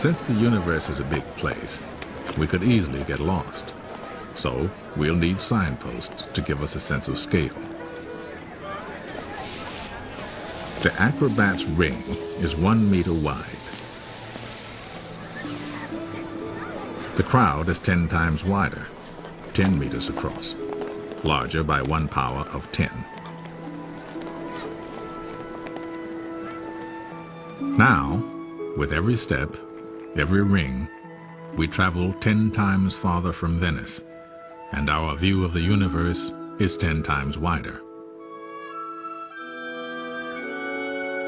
Since the universe is a big place, we could easily get lost. So we'll need signposts to give us a sense of scale. The acrobat's ring is 1 meter wide. The crowd is 10 times wider, 10 meters across, larger by 1 power of 10. Now, with every step, every ring, we travel 10 times farther from Venice, and our view of the universe is 10 times wider.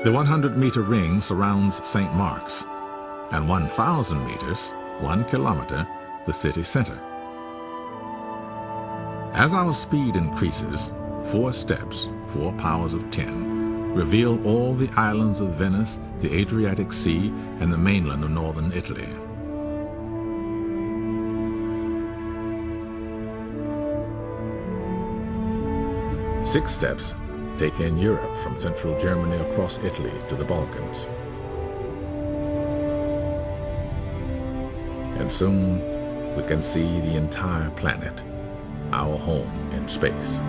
The 100-meter ring surrounds St. Mark's, and 1,000 meters, 1 kilometer, the city center. As our speed increases, 4 steps, 4 powers of 10, reveal all the islands of Venice, the Adriatic Sea, and the mainland of northern Italy. Six steps take in Europe from central Germany across Italy to the Balkans. And soon we can see the entire planet, our home in space.